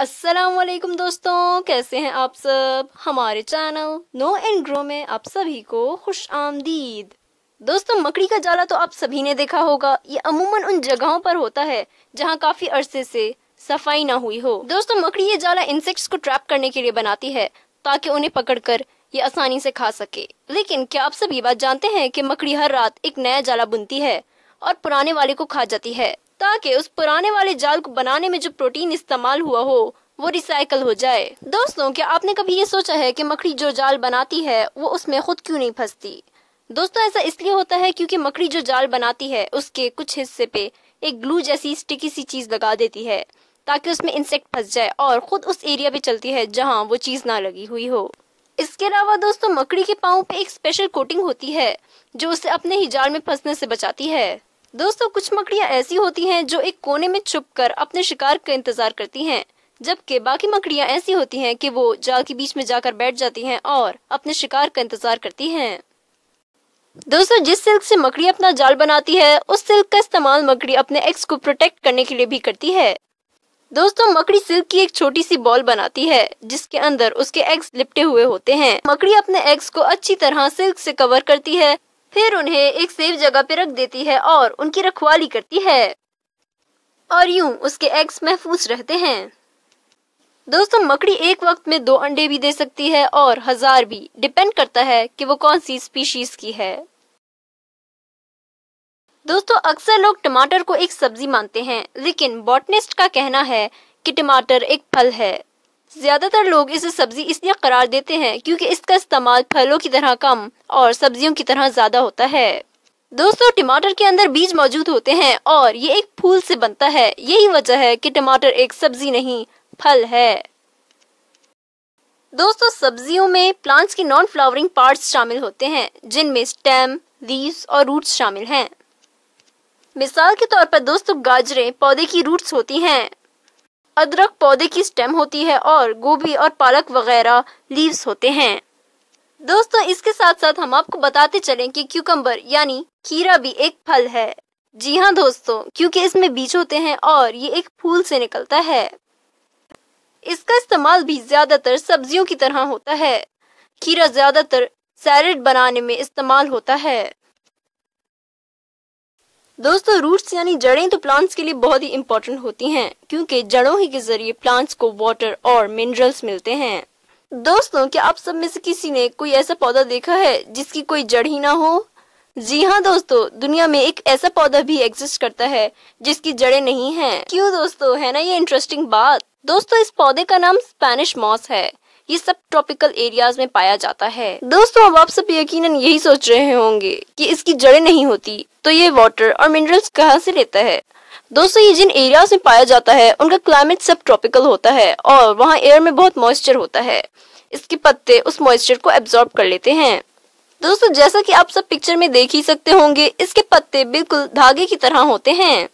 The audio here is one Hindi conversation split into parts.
अस्सलामुअलैकुम दोस्तों, कैसे हैं आप सब। हमारे चैनल नो एंड ग्रो में आप सभी को खुश आमदीद। दोस्तों, मकड़ी का जाला तो आप सभी ने देखा होगा। ये अमूमन उन जगहों पर होता है जहां काफी अरसे से सफाई ना हुई हो। दोस्तों, मकड़ी ये जाला इंसेक्ट्स को ट्रैप करने के लिए बनाती है ताकि उन्हें पकड़कर ये आसानी से खा सके। लेकिन क्या आप सब ये बात जानते हैं कि मकड़ी हर रात एक नया जाला बुनती है और पुराने वाले को खा जाती है ताकि उस पुराने वाले जाल को बनाने में जो प्रोटीन इस्तेमाल हुआ हो वो रिसाइकल हो जाए। दोस्तों, क्या आपने कभी ये सोचा है कि मकड़ी जो जाल बनाती है वो उसमें खुद क्यों नहीं फंसती। दोस्तों, ऐसा इसलिए होता है क्योंकि मकड़ी जो जाल बनाती है उसके कुछ हिस्से पे एक ग्लू जैसी स्टिकी सी चीज लगा देती है ताकि उसमें इंसेक्ट फंस जाए और खुद उस एरिया पे चलती है जहाँ वो चीज ना लगी हुई हो। इसके अलावा दोस्तों, मकड़ी के पाँव पे एक स्पेशल कोटिंग होती है जो उसे अपने ही जाल में फंसने से बचाती है। दोस्तों, कुछ मकड़ियाँ ऐसी होती हैं जो एक कोने में छुपकर अपने शिकार का इंतजार करती हैं, जबकि बाकी मकड़ियाँ ऐसी होती हैं कि वो जाल के बीच में जाकर बैठ जाती हैं और अपने शिकार का इंतजार करती हैं। दोस्तों, जिस सिल्क से मकड़ी अपना जाल बनाती है उस सिल्क का इस्तेमाल मकड़ी अपने एग्स को प्रोटेक्ट करने के लिए भी करती है। दोस्तों, मकड़ी सिल्क की एक छोटी सी बॉल बनाती है जिसके अंदर उसके एग्स लिपटे हुए होते हैं। मकड़ी अपने एग्स को अच्छी तरह सिल्क से कवर करती है, फिर उन्हें एक सेफ जगह पे रख देती है और उनकी रखवाली करती है और यूं उसके एग्स महफूज रहते हैं। दोस्तों, मकड़ी एक वक्त में 2 अंडे भी दे सकती है और 1000 भी, डिपेंड करता है कि वो कौन सी स्पीशीज की है। दोस्तों, अक्सर लोग टमाटर को एक सब्जी मानते हैं, लेकिन बॉटनिस्ट का कहना है कि टमाटर एक फल है। ज्यादातर लोग इसे सब्जी इसलिए करार देते हैं क्योंकि इसका इस्तेमाल फलों की तरह कम और सब्जियों की तरह ज्यादा होता है। दोस्तों, टमाटर के अंदर बीज मौजूद होते हैं और ये एक फूल से बनता है। यही वजह है कि टमाटर एक सब्जी नहीं फल है। दोस्तों, सब्जियों में प्लांट्स के नॉन फ्लावरिंग पार्ट्स शामिल होते हैं जिनमें स्टेम, लीव्स और रूट्स शामिल हैं। मिसाल के तौर पर दोस्तों, गाजरें पौधे की रूट्स होती हैं, अदरक पौधे की स्टेम होती है और गोभी और पालक वगैरह लीव्स होते हैं। दोस्तों, इसके साथ साथ हम आपको बताते चलें कि क्यूकम्बर यानी खीरा भी एक फल है। जी हाँ दोस्तों, क्योंकि इसमें बीज होते हैं और ये एक फूल से निकलता है। इसका इस्तेमाल भी ज्यादातर सब्जियों की तरह होता है। खीरा ज्यादातर सैलेड बनाने में इस्तेमाल होता है। दोस्तों, रूट्स यानी जड़ें तो प्लांट्स के लिए बहुत ही इम्पोर्टेंट होती हैं क्योंकि जड़ों ही के जरिए प्लांट्स को वाटर और मिनरल्स मिलते हैं। दोस्तों, क्या आप सब में से किसी ने कोई ऐसा पौधा देखा है जिसकी कोई जड़ ही ना हो। जी हाँ दोस्तों, दुनिया में एक ऐसा पौधा भी एग्जिस्ट करता है जिसकी जड़ें नहीं हैं। क्यों दोस्तों, है ना ये इंटरेस्टिंग बात। दोस्तों, इस पौधे का नाम स्पेनिश मॉस है। ये सब ट्रॉपिकल एरियाज में पाया जाता है। दोस्तों, अब आप सब यकीनन यही सोच रहे होंगे कि इसकी जड़ें नहीं होती तो ये वाटर और मिनरल्स कहाँ से लेता है। दोस्तों, ये जिन एरियाज में पाया जाता है उनका क्लाइमेट सब ट्रॉपिकल होता है और वहाँ एयर में बहुत मॉइस्चर होता है। इसके पत्ते उस मॉइस्चर को एब्जॉर्ब कर लेते हैं। दोस्तों, जैसा कि आप सब पिक्चर में देख ही सकते होंगे, इसके पत्ते बिल्कुल धागे की तरह होते हैं।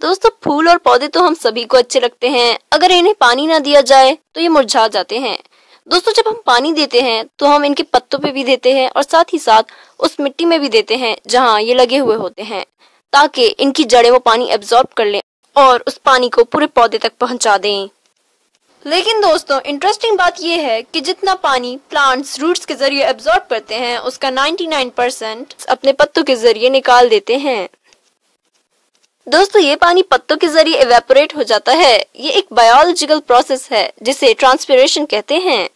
दोस्तों, फूल और पौधे तो हम सभी को अच्छे लगते हैं। अगर इन्हें पानी ना दिया जाए तो ये मुरझा जाते हैं। दोस्तों, जब हम पानी देते हैं तो हम इनके पत्तों पे भी देते हैं और साथ ही साथ उस मिट्टी में भी देते हैं जहाँ ये लगे हुए होते हैं ताकि इनकी जड़ें वो पानी एब्जॉर्ब कर लें और उस पानी को पूरे पौधे तक पहुँचा दें। लेकिन दोस्तों, इंटरेस्टिंग बात यह है कि जितना पानी प्लांट्स रूट्स के जरिए एब्जॉर्ब करते हैं उसका 99% अपने पत्तों के जरिए निकाल देते हैं। दोस्तों, ये पानी पत्तों के जरिए इवेपोरेट हो जाता है। ये एक बायोलॉजिकल प्रोसेस है जिसे ट्रांसपिरेशन कहते हैं।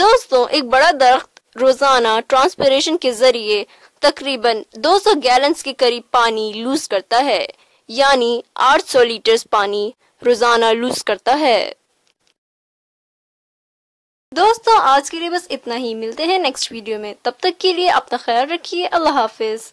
दोस्तों, एक बड़ा दरख्त रोजाना ट्रांसपिरेशन के जरिए तकरीबन 200 गैलन के करीब पानी लूज करता है, यानी 800 लीटर पानी रोजाना लूज करता है। दोस्तों, आज के लिए बस इतना ही। मिलते हैं नेक्स्ट वीडियो में, तब तक के लिए अपना ख्याल रखिए। अल्लाह हाफिज।